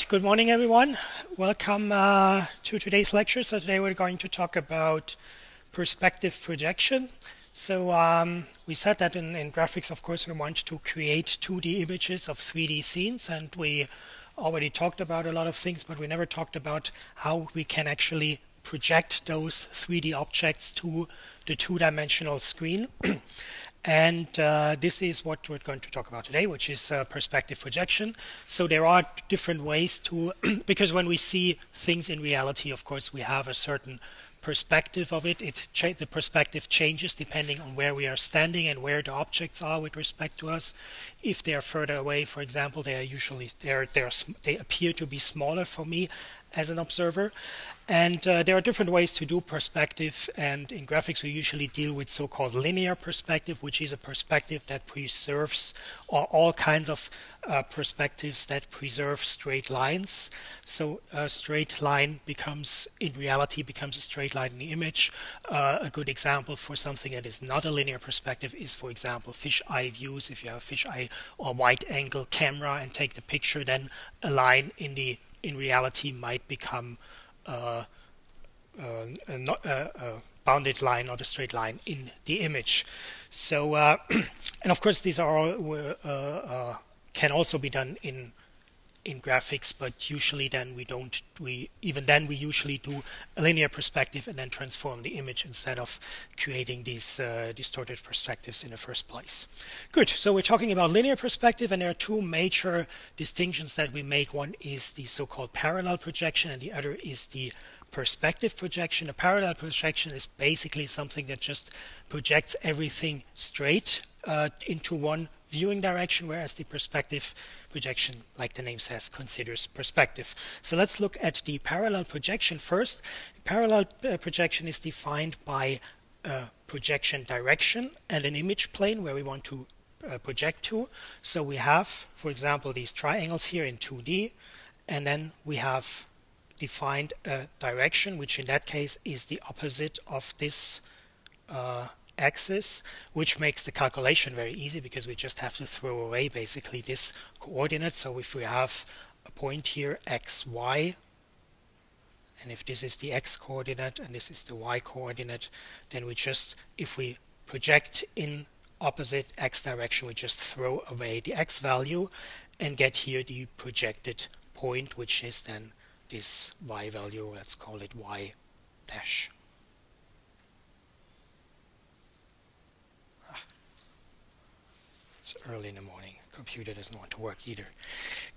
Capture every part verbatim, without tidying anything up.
Right, good morning everyone. Welcome uh, to today's lecture. So today we're going to talk about perspective projection. So um, we said that in, in graphics, of course, we want to create two D images of three D scenes, and we already talked about a lot of things, but we never talked about how we can actually project those three D objects to the two-dimensional screen. And uh, this is what we're going to talk about today, which is uh, perspective projection. So there are different ways to, because when we see things in reality, of course, we have a certain perspective of it. It cha the perspective changes depending on where we are standing and where the objects are with respect to us. If they are further away, for example, they are usually they are, they, are, they appear to be smaller for me as an observer. And uh, there are different ways to do perspective, and in graphics we usually deal with so-called linear perspective, which is a perspective that preserves, or all kinds of uh, perspectives that preserve straight lines. So a straight line becomes, in reality, becomes a straight line in the image. Uh, a good example for something that is not a linear perspective is, for example, fisheye views. If you have a fisheye or wide-angle camera and take the picture, then a line in the in reality might become Uh, uh, a, not, uh, a bounded line or the straight line in the image. So, uh, and of course, these are all uh, uh, can also be done in in graphics, but usually then we don't. We even then we usually do a linear perspective and then transform the image instead of creating these uh, distorted perspectives in the first place. Good. So we're talking about linear perspective, and there are two major distinctions that we make. One is the so-called parallel projection, and the other is the perspective projection. A parallel projection is basically something that just projects everything straight uh, into one viewing direction, whereas the perspective projection, like the name says, considers perspective. So let's look at the parallel projection first. Parallel uh, projection is defined by uh, projection direction and an image plane where we want to uh, project to. So we have, for example, these triangles here in two D, and then we have defined a direction, which in that case is the opposite of this uh, axis, which makes the calculation very easy because we just have to throw away basically this coordinate. So if we have a point here, x, y, and if this is the x coordinate and this is the y coordinate, then we just, if we project in opposite x direction, we just throw away the x value and get here the projected point, which is then this y value. Let's call it y dash. It's early in the morning. Computer doesn't want to work either.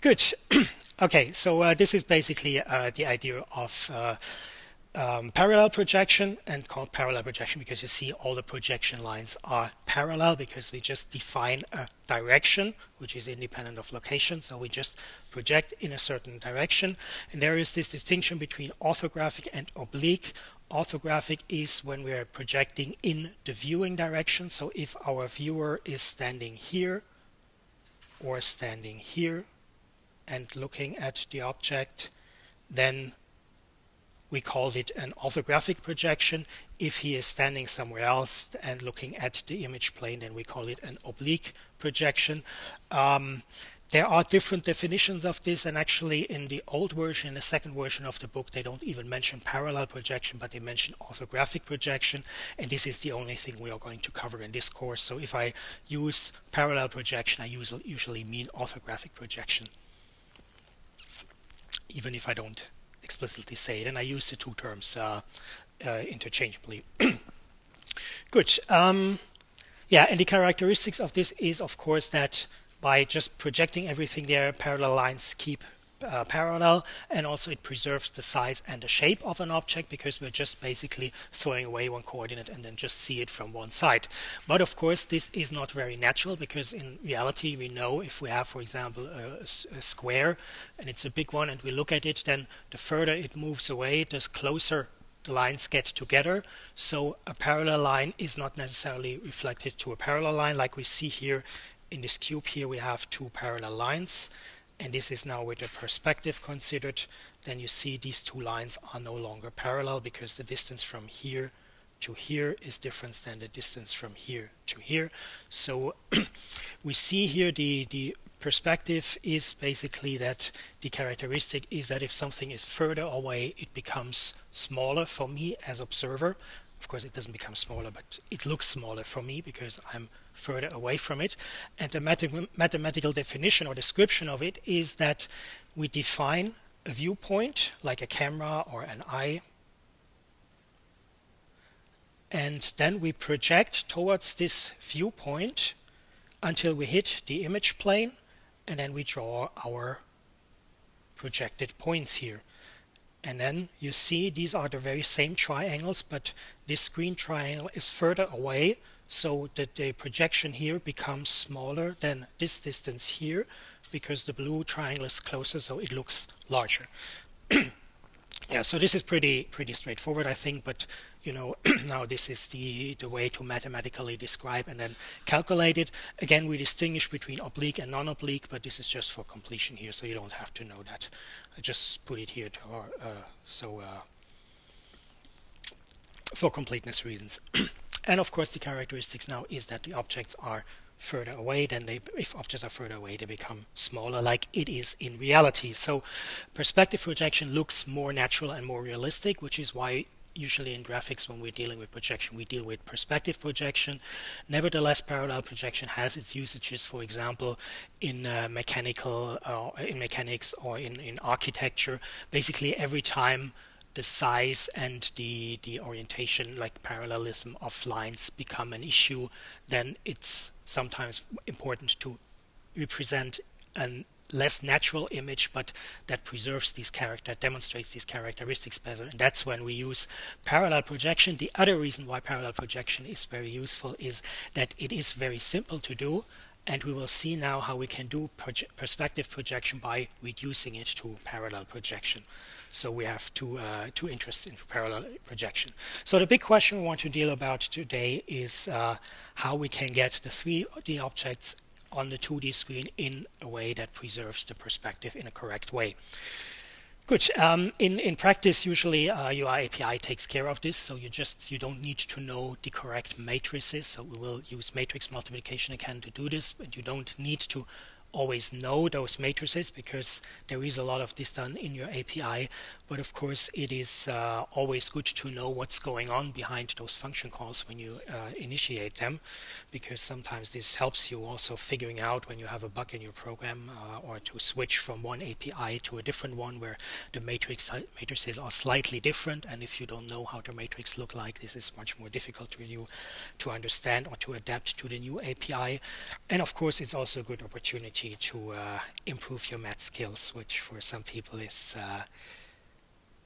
Good. Okay, so uh, this is basically uh, the idea of uh, um, parallel projection, and called parallel projection because you see all the projection lines are parallel because we just define a direction which is independent of location. So we just project in a certain direction, and there is this distinction between orthographic and oblique. Orthographic is when we are projecting in the viewing direction. So if our viewer is standing here or standing here and looking at the object, then we called it an orthographic projection. If he is standing somewhere else and looking at the image plane, then we call it an oblique projection. Um, There are different definitions of this, and actually in the old version, in the second version of the book, they don't even mention parallel projection, but they mention orthographic projection, and this is the only thing we are going to cover in this course. So if I use parallel projection, I usually mean orthographic projection, even if I don't explicitly say it, and I use the two terms uh, uh, interchangeably. Good. Um, yeah, and the characteristics of this is, of course, that by just projecting everything there, parallel lines keep uh, parallel, and also it preserves the size and the shape of an object because we're just basically throwing away one coordinate and then just see it from one side. But of course this is not very natural because in reality we know if we have, for example, a, a square and it's a big one and we look at it, then the further it moves away, the closer the lines get together. So a parallel line is not necessarily reflected to a parallel line like we see here. In this cube here we have two parallel lines, and this is now with the perspective considered. Then you see these two lines are no longer parallel because the distance from here to here is different than the distance from here to here. So we see here the, the perspective is basically that the characteristic is that if something is further away, it becomes smaller for me as observer. Of course, it doesn't become smaller, but it looks smaller for me because I'm further away from it. And the math- mathematical definition or description of it is that we define a viewpoint like a camera or an eye, and then we project towards this viewpoint until we hit the image plane, and then we draw our projected points here. And then you see these are the very same triangles, but this green triangle is further away, so that the projection here becomes smaller than this distance here, because the blue triangle is closer, so it looks larger. Yeah, so this is pretty pretty straightforward, I think, but you know, now this is the the way to mathematically describe and then calculate it. Again, we distinguish between oblique and non-oblique, but this is just for completion here, so you don't have to know that. I just put it here to our, uh, so uh, for completeness reasons. And of course, the characteristics now is that the objects are further away, then they, if objects are further away, they become smaller, like it is in reality. So perspective projection looks more natural and more realistic, which is why usually in graphics, when we're dealing with projection, we deal with perspective projection. Nevertheless, parallel projection has its usages, for example, in uh, mechanical uh, in mechanics or in, in architecture. Basically, every time the size and the the orientation, like parallelism of lines, become an issue, then it's sometimes important to represent an less natural image, but that preserves these character, demonstrates these characteristics better. And that's when we use parallel projection. The other reason why parallel projection is very useful is that it is very simple to do, and we will see now how we can do proje- perspective projection by reducing it to parallel projection. So we have two, uh, two interests in parallel projection. So the big question we want to deal about today is uh, how we can get the three D objects on the two D screen in a way that preserves the perspective in a correct way. Good. Um, in, in practice, usually uh, U I A P I takes care of this, so you just you don't need to know the correct matrices. So we will use matrix multiplication again to do this, and you don't need to always know those matrices because there is a lot of this done in your A P I, but of course it is uh, always good to know what's going on behind those function calls when you uh, initiate them, because sometimes this helps you also figuring out when you have a bug in your program uh, or to switch from one A P I to a different one where the matrix matrices are slightly different, and if you don't know how the matrix look like, this is much more difficult for you to understand or to adapt to the new A P I. And of course it's also a good opportunity to uh, improve your math skills, which for some people is uh,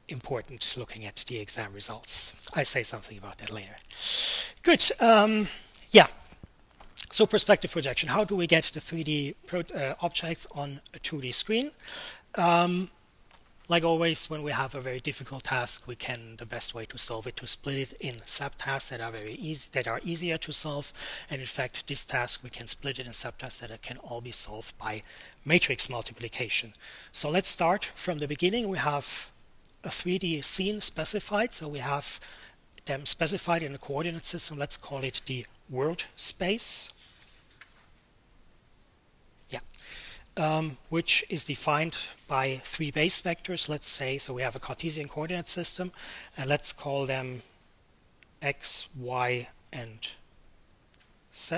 important looking at the exam results. I say something about that later. Good. Um, yeah. So perspective projection. How do we get the three D pro uh, objects on a two D screen? Um, Like always, when we have a very difficult task, we can, the best way to solve it, to split it in subtasks that are very easy, that are easier to solve. And in fact, this task, we can split it in subtasks that can all be solved by matrix multiplication. So let's start from the beginning. We have a three D scene specified. So we have them specified in the coordinate system. Let's call it the world space. Yeah. Um, which is defined by three base vectors, let's say. So we have a Cartesian coordinate system, and let's call them x, y, and z.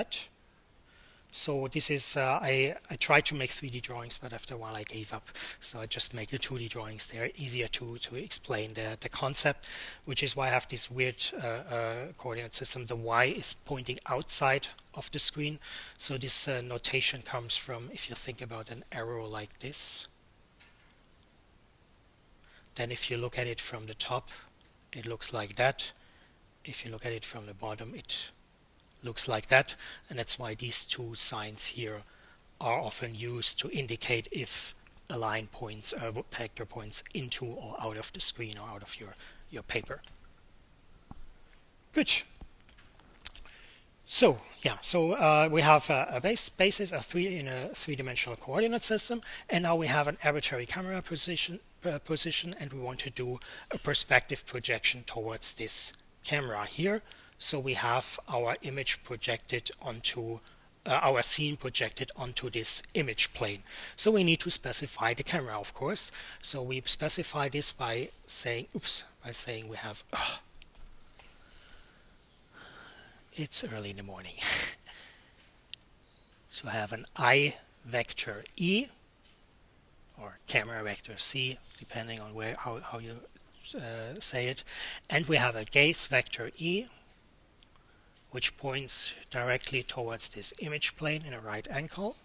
So this is, uh, I, I tried to make three D drawings, but after a while I gave up. So I just make the two D drawings. They're easier to, to explain the, the concept, which is why I have this weird uh, uh, coordinate system. The y is pointing outside of the screen. So this uh, notation comes from, if you think about an arrow like this, then if you look at it from the top, it looks like that. If you look at it from the bottom, it looks like that, and that's why these two signs here are often used to indicate if a line points, a vector points into or out of the screen or out of your, your paper. Good. So yeah, so uh, we have a, a base basis, a three in a three-dimensional coordinate system, and now we have an arbitrary camera position, uh, position, and we want to do a perspective projection towards this camera here, so we have our image projected onto uh, our scene projected onto this image plane. So we need to specify the camera, of course. So we specify this by saying, oops, by saying we have. Ugh, it's early in the morning. So I have an I vector E or camera vector C, depending on where how, how you uh, say it, and we have a gaze vector E, which points directly towards this image plane in a right angle.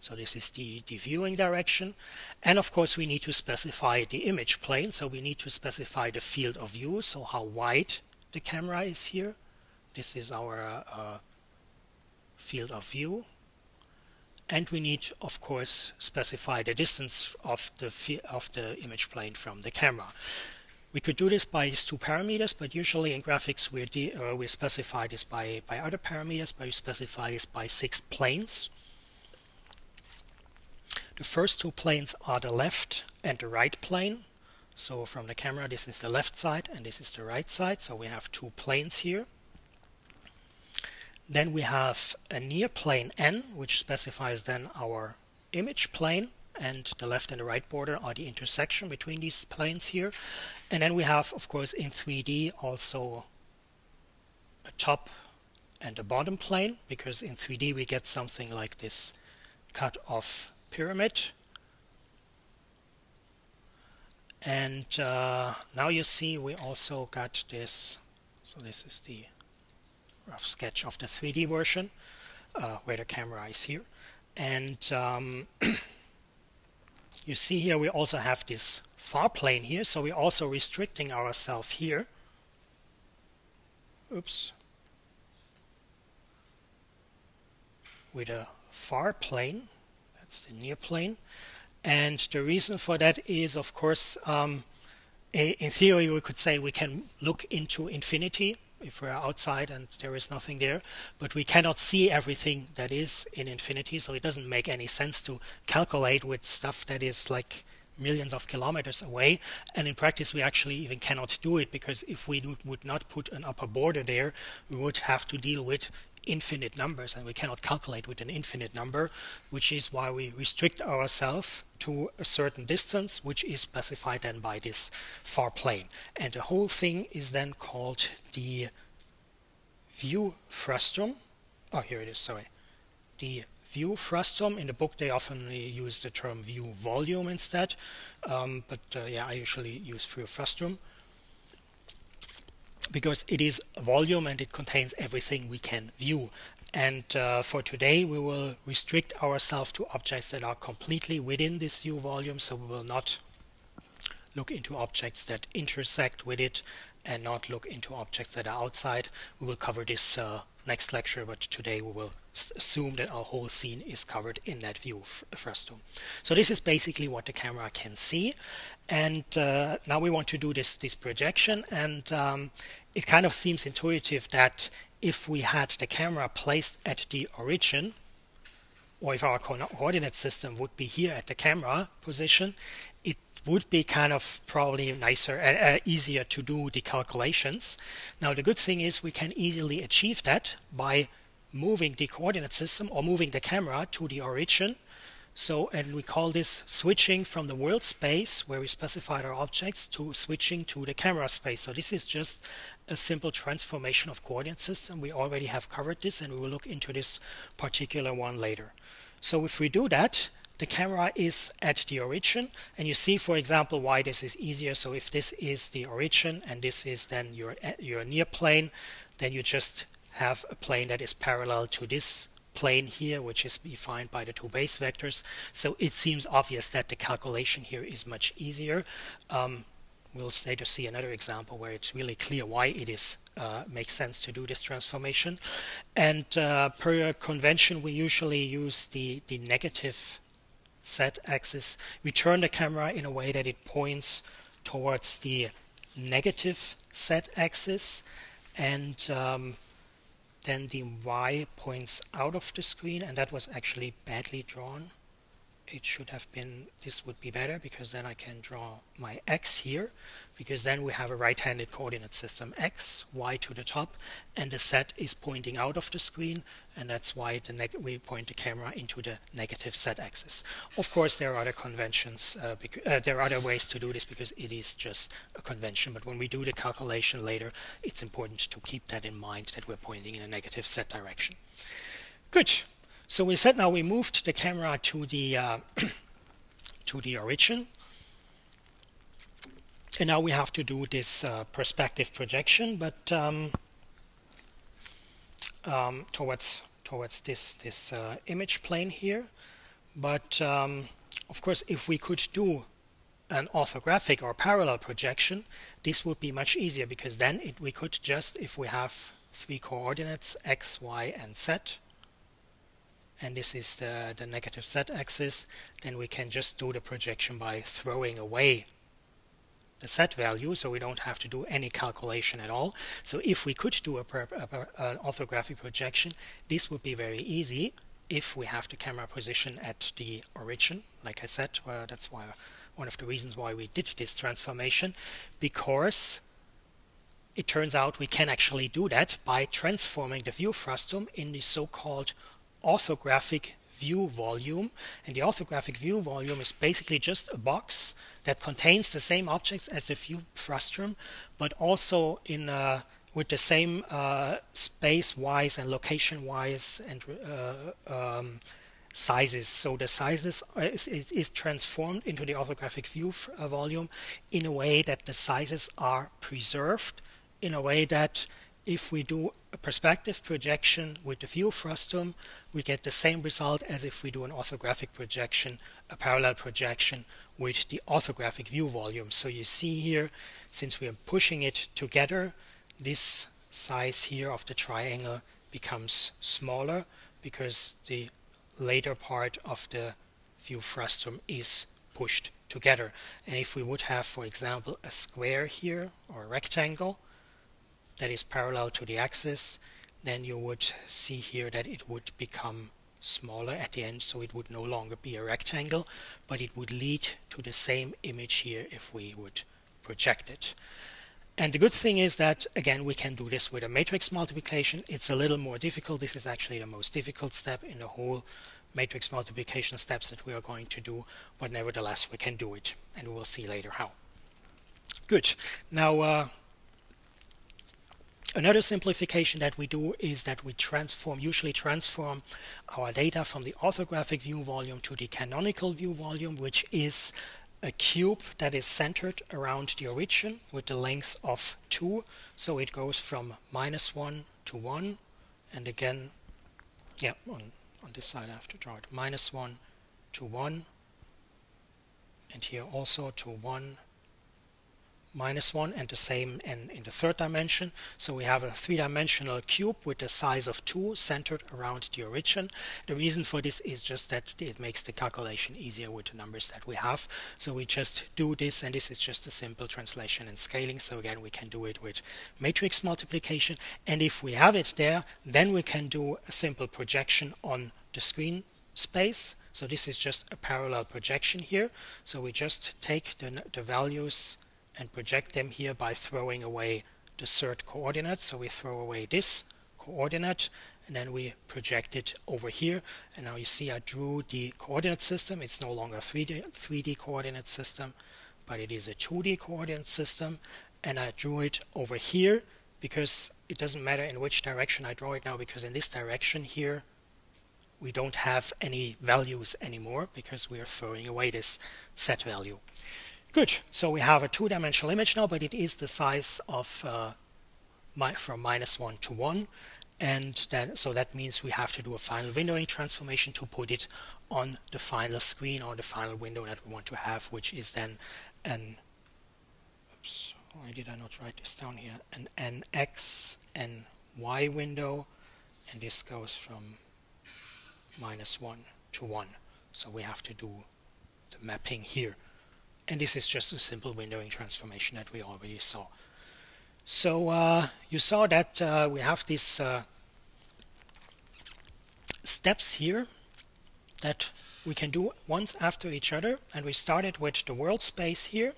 So this is the, the viewing direction, and of course we need to specify the image plane, so we need to specify the field of view, so how wide the camera is here. This is our uh, field of view, and we need of course specify the distance of the of the image plane from the camera. We could do this by these two parameters, but usually in graphics we uh, we specify this by by other parameters, but we specify this by six planes. The first two planes are the left and the right plane. So from the camera, this is the left side and this is the right side, so we have two planes here. Then we have a near plane N, which specifies then our image plane, and the left and the right border are the intersection between these planes here. And then we have, of course, in three D also a top and a bottom plane, because in three D we get something like this cut-off pyramid. And uh, now you see we also got this, so this is the rough sketch of the three D version, uh, where the camera is here, and um, you see here we also have this far plane here, so we're also restricting ourselves here. Oops, with a far plane, that's the near plane, and the reason for that is, of course, um, in theory we could say we can look into infinity if we're outside and there is nothing there, but we cannot see everything that is in infinity, so it doesn't make any sense to calculate with stuff that is like millions of kilometers away, and in practice we actually even cannot do it, because if we would not put an upper border there, we would have to deal with infinite numbers, and we cannot calculate with an infinite number, which is why we restrict ourselves to a certain distance, which is specified then by this far plane. And the whole thing is then called the view frustum. Oh, here it is, sorry. The view frustum. In the book they often use the term view volume instead, um, but uh, yeah, I usually use view frustum, because it is a volume and it contains everything we can view. And uh, for today we will restrict ourselves to objects that are completely within this view volume, so we will not look into objects that intersect with it and not look into objects that are outside. We will cover this uh, next lecture, but today we will assume that our whole scene is covered in that view frustum. So this is basically what the camera can see, and uh, now we want to do this this projection, and um, it kind of seems intuitive that if we had the camera placed at the origin, or if our co coordinate system would be here at the camera position, it would be kind of probably nicer and uh, easier to do the calculations. Now the good thing is we can easily achieve that by moving the coordinate system or moving the camera to the origin. So, and we call this switching from the world space, where we specified our objects, to switching to the camera space. So this is just a simple transformation of coordinate system. We already have covered this, and we will look into this particular one later. So if we do that, the camera is at the origin, and you see, for example, why this is easier. So if this is the origin and this is then your, your near plane, then you just have a plane that is parallel to this plane here, which is defined by the two base vectors. So it seems obvious that the calculation here is much easier. Um, we'll later see another example where it's really clear why it is uh, makes sense to do this transformation. And uh, per convention, we usually use the, the negative Z axis. We turn the camera in a way that it points towards the negative Z axis, and um, then the Y points out of the screen, and that was actually badly drawn. it should have been, this would be better, because then I can draw my x here, because then we have a right-handed coordinate system, x, y to the top, and the set is pointing out of the screen, and that's why the neg we point the camera into the negative z axis. Of course, there are other conventions, uh, uh, there are other ways to do this, because it is just a convention, but when we do the calculation later, it's important to keep that in mind, that we're pointing in a negative z direction. Good. So we said now we moved the camera to the uh, to the origin, and now we have to do this uh, perspective projection, but um, um, towards towards this this uh, image plane here. But um, of course, if we could do an orthographic or parallel projection, this would be much easier, because then it, we could just, if we have three coordinates x, y, and z, and this is the, the negative z-axis, then we can just do the projection by throwing away the z-value, so we don't have to do any calculation at all. So if we could do a, a, an orthographic projection, this would be very easy if we have the camera position at the origin. Like I said, well, that's why, one of the reasons why we did this transformation, because it turns out we can actually do that by transforming the view frustum in the so-called orthographic view volume, and the orthographic view volume is basically just a box that contains the same objects as the view frustum, but also in uh, with the same uh, space-wise and location-wise and uh, um, sizes. So the sizes is, is, is transformed into the orthographic view uh, volume in a way that the sizes are preserved, in a way that if we do a perspective projection with the view frustum, we get the same result as if we do an orthographic projection, a parallel projection with the orthographic view volume. So you see here, since we are pushing it together, this size here of the triangle becomes smaller, because the later part of the view frustum is pushed together. And if we would have, for example, a square here or a rectangle that is parallel to the axis, then you would see here that it would become smaller at the end, so it would no longer be a rectangle, but it would lead to the same image here if we would project it. And the good thing is that, again, we can do this with a matrix multiplication. It's a little more difficult. This is actually the most difficult step in the whole matrix multiplication steps that we are going to do, but nevertheless, we can do it, and we will see later how. Good. Now, uh, another simplification that we do is that we transform, usually transform our data from the orthographic view volume to the canonical view volume, which is a cube that is centered around the origin with the length of two. So it goes from minus one to one. And again, yeah, on, on this side I have to draw it. Minus one to one. And here also to one. Minus one, and the same in, in the third dimension. So we have a three-dimensional cube with a size of two centered around the origin. The reason for this is just that it makes the calculation easier with the numbers that we have. So we just do this, and this is just a simple translation and scaling. So again, we can do it with matrix multiplication. And if we have it there, then we can do a simple projection on the screen space. So this is just a parallel projection here. So we just take the, the values and project them here by throwing away the third coordinate. So we throw away this coordinate, and then we project it over here. And now you see I drew the coordinate system. It's no longer a three D, three D coordinate system, but it is a two D coordinate system. And I drew it over here because it doesn't matter in which direction I draw it now, because in this direction here, we don't have any values anymore because we are throwing away this set value. Good, so we have a two-dimensional image now, but it is the size of uh, mi from minus one to one, and then so that means we have to do a final windowing transformation to put it on the final screen or the final window that we want to have, which is then an, oops, why did I not write this down here? An N X, N Y window, and this goes from minus one to one. So we have to do the mapping here. And this is just a simple windowing transformation that we already saw. So uh, you saw that uh, we have these uh, steps here that we can do once after each other, and we started with the world space here.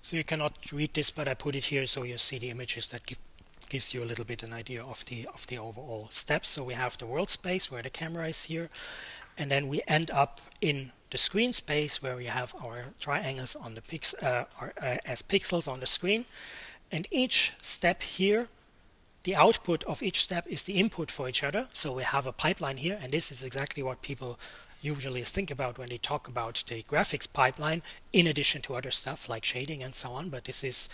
So you cannot read this, but I put it here so you see the images that give, gives you a little bit an idea of the of the overall steps. So we have the world space where the camera is here, and then we end up in the screen space where we have our triangles on the pix uh, our, uh, as pixels on the screen. And each step here, the output of each step is the input for each other. So we have a pipeline here, and this is exactly what people usually think about when they talk about the graphics pipeline, in addition to other stuff like shading and so on. But this is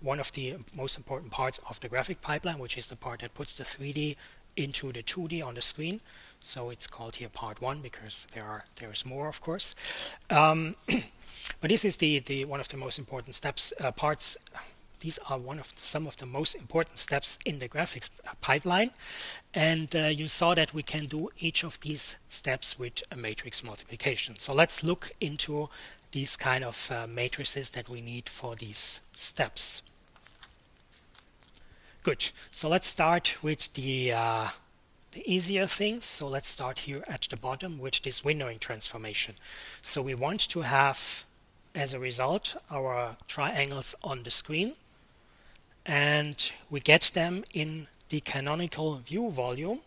one of the most important parts of the graphic pipeline, which is the part that puts the three D into the two D on the screen. So it's called here part one because there are there is more, of course. Um, but this is the the one of the most important steps uh, parts. These are one of some of the most important steps in the graphics pipeline, and uh, you saw that we can do each of these steps with a matrix multiplication. So let's look into these kind of uh, matrices that we need for these steps. Good. So let's start with the uh, the easier things. So let's start here at the bottom with this windowing transformation. So we want to have, as a result, our triangles on the screen, and we get them in the canonical view volume.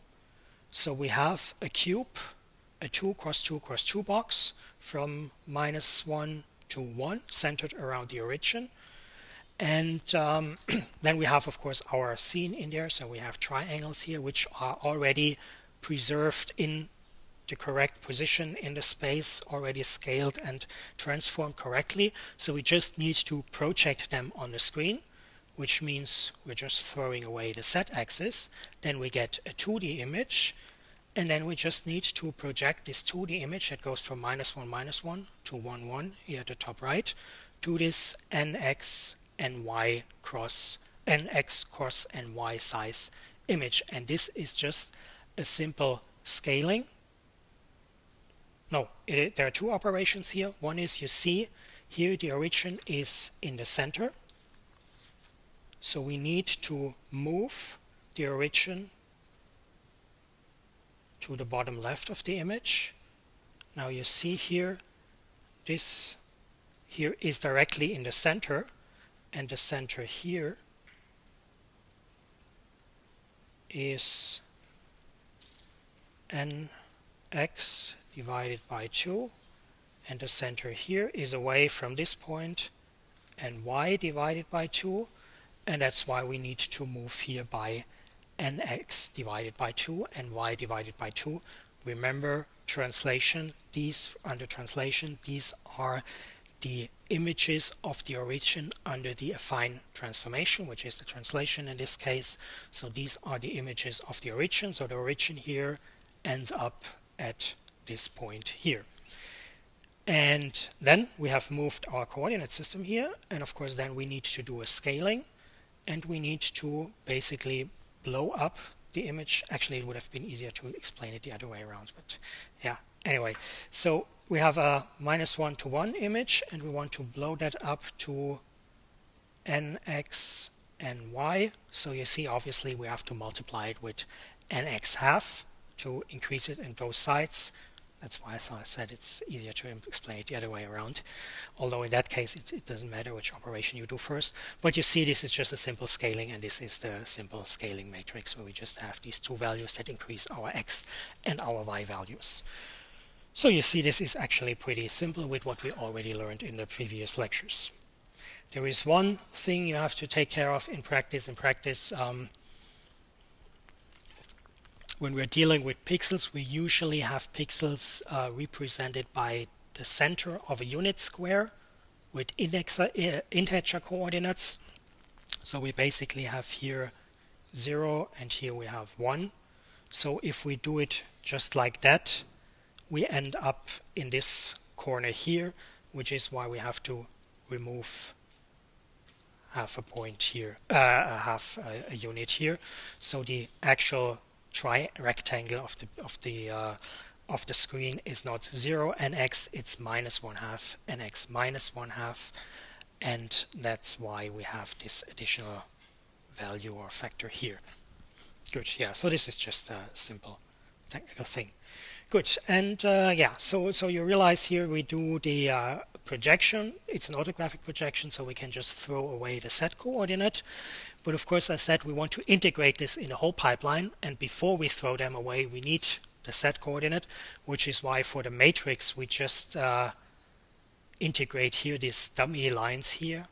So we have a cube, a two cross two cross two box from minus one to one, centered around the origin. And um, then we have, of course, our scene in there. So we have triangles here, which are already preserved in the correct position in the space, already scaled and transformed correctly. So we just need to project them on the screen, which means we're just throwing away the Z axis. Then we get a two D image, and then we just need to project this two D image that goes from minus one, minus one to one, one here at the top right to this nx and y cross nx cross and y size image. And this is just a simple scaling. No, it, there are two operations here. One is, you see here the origin is in the center, so we need to move the origin to the bottom left of the image. Now you see here, this here is directly in the center, and the center here is nx divided by two, and the center here is away from this point, and y divided by two, and that's why we need to move here by nx divided by two and y divided by two. Remember, translation, these under translation, these are the images of the origin under the affine transformation, which is the translation in this case. So these are the images of the origin. So the origin here ends up at this point here. And then we have moved our coordinate system here, and of course then we need to do a scaling, and we need to basically blow up the image. Actually, it would have been easier to explain it the other way around, but yeah, anyway. So we have a minus one to one image, and we want to blow that up to nx and y. So you see, obviously we have to multiply it with nx half to increase it in both sides. That's why I said it's easier to explain it the other way around, although in that case it, it doesn't matter which operation you do first. But you see, this is just a simple scaling, and this is the simple scaling matrix where we just have these two values that increase our x and our y values. So you see, this is actually pretty simple with what we already learned in the previous lectures. There is one thing you have to take care of in practice. In practice, um, when we're dealing with pixels, we usually have pixels uh, represented by the center of a unit square with indexer, uh, integer coordinates. So we basically have here zero, and here we have one. So if we do it just like that, we end up in this corner here, which is why we have to remove half a point here, uh, half a, a unit here. So the actual tri rectangle of the of the uh, of the screen is not zero and x, it's minus one half and x minus one half, and that's why we have this additional value or factor here. Good, yeah. So this is just a simple technical thing. Good. And uh, yeah, so so you realize here we do the uh, projection. It's an orthographic projection, so we can just throw away the set coordinate. But of course, as I said, we want to integrate this in the whole pipeline. And before we throw them away, we need the set coordinate, which is why for the matrix, we just uh, integrate here these dummy lines here,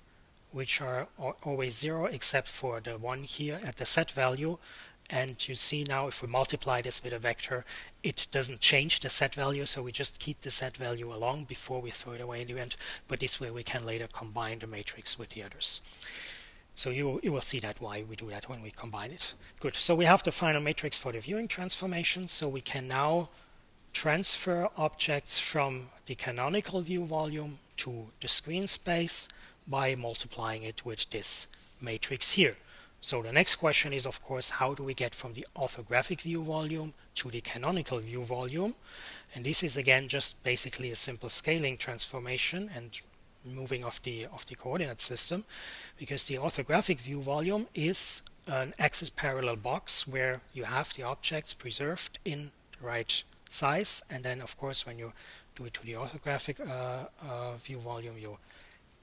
which are always zero, except for the one here at the set value. And you see now if we multiply this with a vector, it doesn't change the set value, so we just keep the set value along before we throw it away in the end. But this way we can later combine the matrix with the others. So you, you will see that why we do that when we combine it. Good, so we have the final matrix for the viewing transformation, so we can now transfer objects from the canonical view volume to the screen space by multiplying it with this matrix here. So the next question is, of course, how do we get from the orthographic view volume to the canonical view volume? And this is again just basically a simple scaling transformation and moving of the of the coordinate system, because the orthographic view volume is an axis parallel box where you have the objects preserved in the right size, and then of course when you do it to the orthographic uh, uh, view volume, you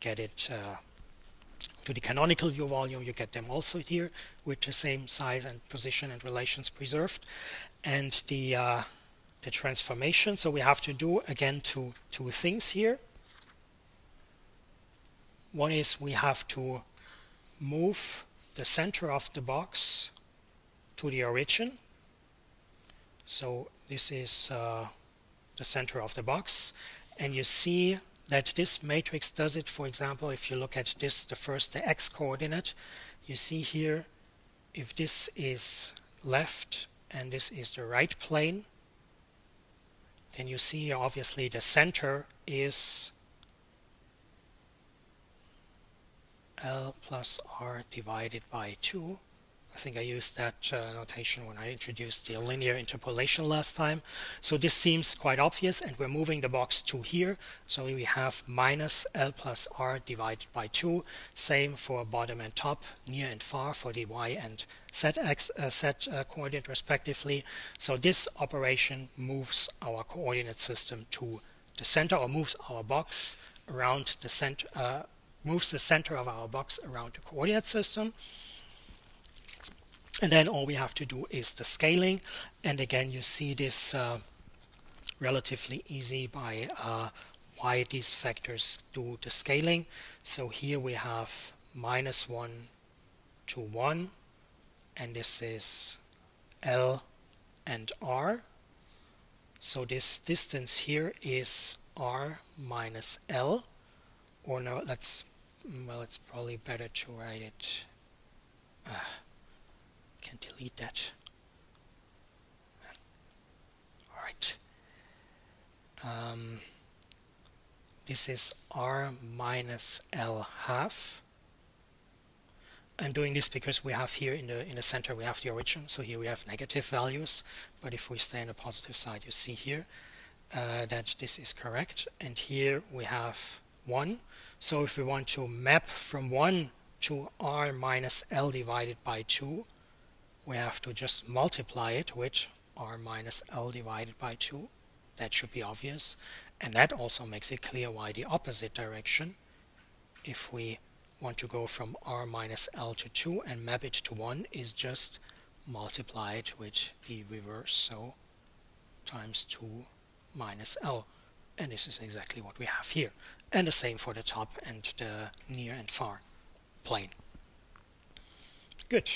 get it uh, to the canonical view volume, you get them also here with the same size and position and relations preserved. And the uh, the transformation, so we have to do again two two things here. One is we have to move the center of the box to the origin. So this is uh, the center of the box, and you see that this matrix does it. For example, if you look at this, the first, the x coordinate, you see here, if this is left and this is the right plane, then you see obviously the center is L plus R divided by two. I think I used that uh, notation when I introduced the linear interpolation last time. So this seems quite obvious, and we're moving the box to here. So we have minus L plus R divided by two. Same for bottom and top, near and far for the Y and Z X, uh, Z uh, coordinate respectively. So this operation moves our coordinate system to the center, or moves our box around the center, uh, moves the center of our box around the coordinate system. And then all we have to do is the scaling, and again you see this uh, relatively easy by uh, why these factors do the scaling. So here we have minus one to one, and this is L and R. So this distance here is R minus L, or no, let's, well, it's probably better to write it. Uh, Can delete that. All right. Um, this is R minus L half. I'm doing this because we have here in the in the center we have the origin, so here we have negative values. But if we stay on the positive side, you see here uh, that this is correct, and here we have one. So if we want to map from one to R minus L divided by two, we have to just multiply it with R minus L divided by two. That should be obvious. And that also makes it clear why the opposite direction, if we want to go from R minus L to two and map it to one, is just multiply it with the reverse, so times two minus L. And this is exactly what we have here. And the same for the top and the near and far plane. Good.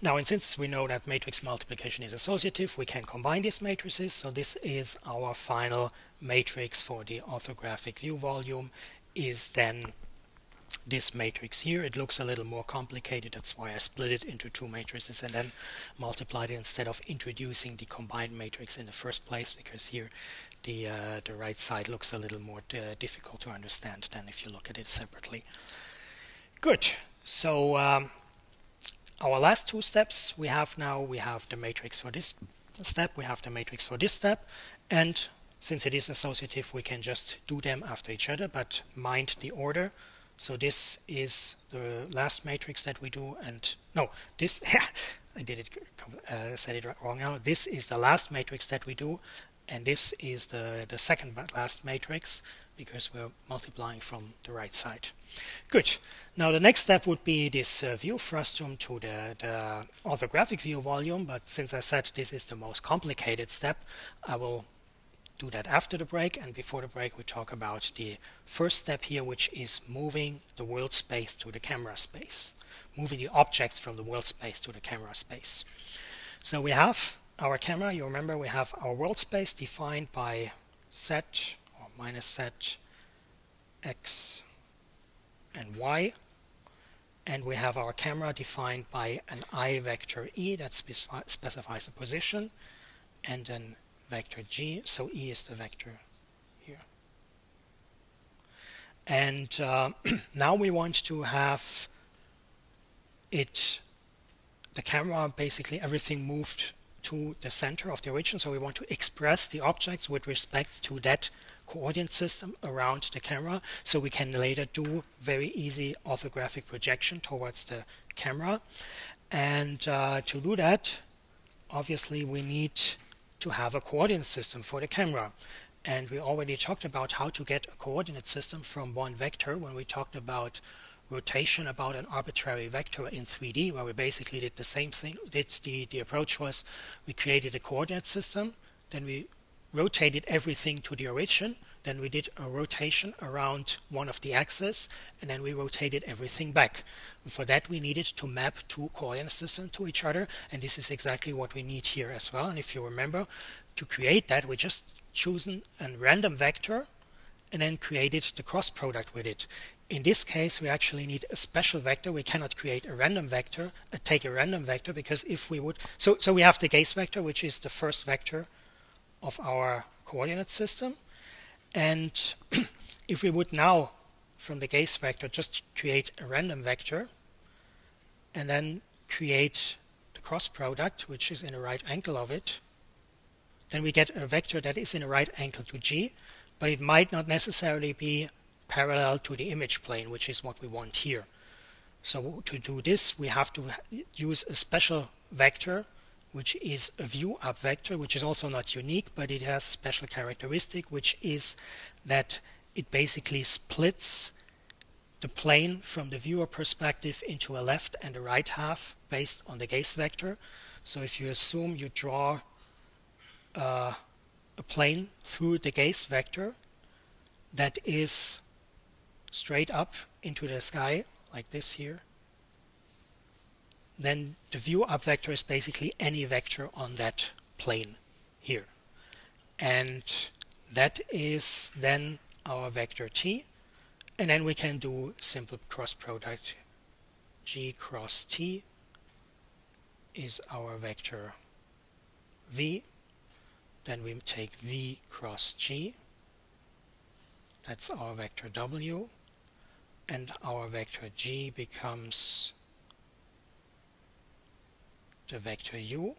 Now, and since we know that matrix multiplication is associative, we can combine these matrices. So this is our final matrix for the orthographic view volume, is then this matrix here. It looks a little more complicated, that's why I split it into two matrices and then multiplied it instead of introducing the combined matrix in the first place, because here the, uh, the right side looks a little more uh, difficult to understand than if you look at it separately. Good. So Um, our last two steps we have now, we have the matrix for this step, we have the matrix for this step, and since it is associative, we can just do them after each other, but mind the order. So this is the last matrix that we do, and no, this I did it uh, said it wrong now. This is the last matrix that we do, and this is the the second but last matrix, because we're multiplying from the right side. Good. Now the next step would be this uh, view frustum to the, the orthographic view volume, but since I said this is the most complicated step, I will do that after the break, and before the break we talk about the first step here, which is moving the world space to the camera space, moving the objects from the world space to the camera space. So we have our camera, you remember we have our world space defined by z or minus z, x and y, and we have our camera defined by an I vector e that speci specifies a position, and then vector g, so e is the vector here. And uh, now we want to have it, the camera, basically everything moved to the center of the origin, so we want to express the objects with respect to that coordinate system around the camera, so we can later do very easy orthographic projection towards the camera. And uh, to do that, obviously we need to have a coordinate system for the camera, and we already talked about how to get a coordinate system from one vector when we talked about rotation about an arbitrary vector in three D, where we basically did the same thing. It's the, the approach was we created a coordinate system, then we rotated everything to the origin, then we did a rotation around one of the axes, and then we rotated everything back. And for that we needed to map two coordinate systems to each other, and this is exactly what we need here as well. And if you remember, to create that we just chosen a random vector and then created the cross product with it. In this case we actually need a special vector. We cannot create a random vector, uh, take a random vector, because if we would, so, so we have the guess vector, which is the first vector of our coordinate system, and if we would now from the guess vector just create a random vector and then create the cross product, which is in a right angle of it, then we get a vector that is in a right angle to G, but it might not necessarily be parallel to the image plane, which is what we want here. So to do this we have to use a special vector, which is a view up vector, which is also not unique, but it has a special characteristic, which is that it basically splits the plane from the viewer perspective into a left and a right half based on the guess vector. So if you assume you draw uh, a plane through the guess vector that is straight up into the sky like this here, then the view up vector is basically any vector on that plane here, and that is then our vector t, and then we can do simple cross product. G cross t is our vector v, then we take v cross g, that's our vector w, and our vector g becomes the vector u,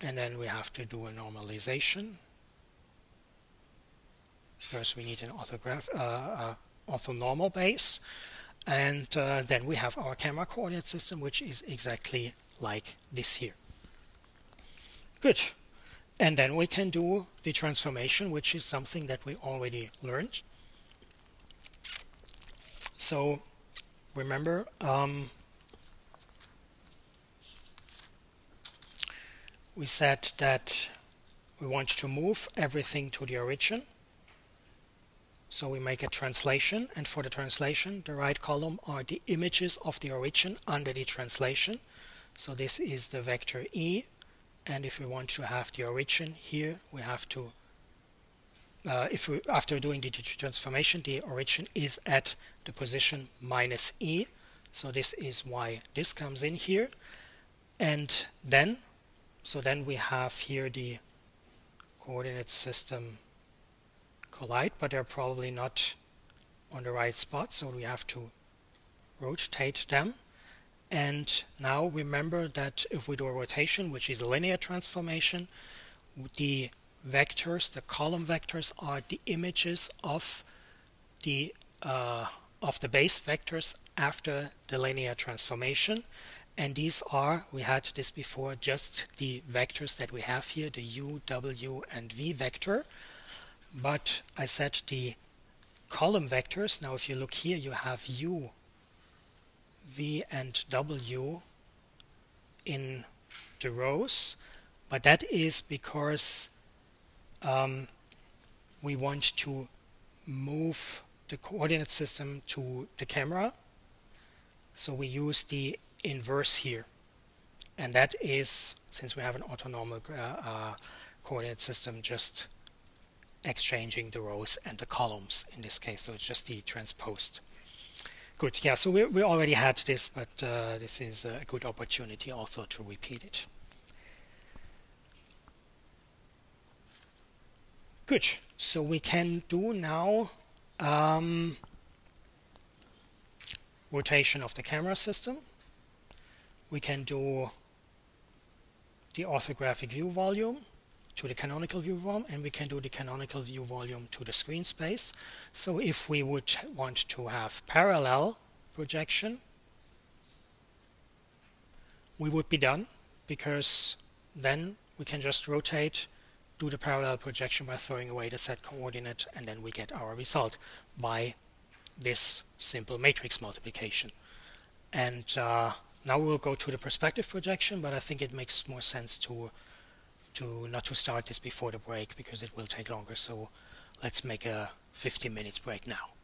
and then we have to do a normalization. First we need an orthograph, uh, uh, orthonormal base, and uh, then we have our camera coordinate system, which is exactly like this here. Good. And then we can do the transformation, which is something that we already learned. So remember, um, we said that we want to move everything to the origin, so we make a translation, and for the translation the right column are the images of the origin under the translation. So this is the vector e, and if we want to have the origin here we have to uh, if we, after doing the transformation, the origin is at the position minus e, so this is why this comes in here. And then So then we have here the coordinate system collide, but they're probably not on the right spot, so we have to rotate them. And now remember that if we do a rotation, which is a linear transformation, the vectors, the column vectors, are the images of the uh, of the base vectors after the linear transformation. And these are, we had this before, just the vectors that we have here, the u, w, and v vector. But I set the column vectors. Now if you look here, you have u, v, and w in the rows. But that is because um, we want to move the coordinate system to the camera. So we use the inverse here, and that is, since we have an orthonormal uh, uh, coordinate system, just exchanging the rows and the columns in this case, so it's just the transposed. Good, yeah, so we, we already had this, but uh, this is a good opportunity also to repeat it. Good, so we can do now um, rotation of the camera system. We can do the orthographic view volume to the canonical view volume, and we can do the canonical view volume to the screen space. So if we would want to have parallel projection, we would be done, because then we can just rotate, do the parallel projection by throwing away the set coordinate, and then we get our result by this simple matrix multiplication. And uh, now we'll go to the perspective projection, but I think it makes more sense to to not to start this before the break, because it will take longer. So let's make a fifteen minutes break now.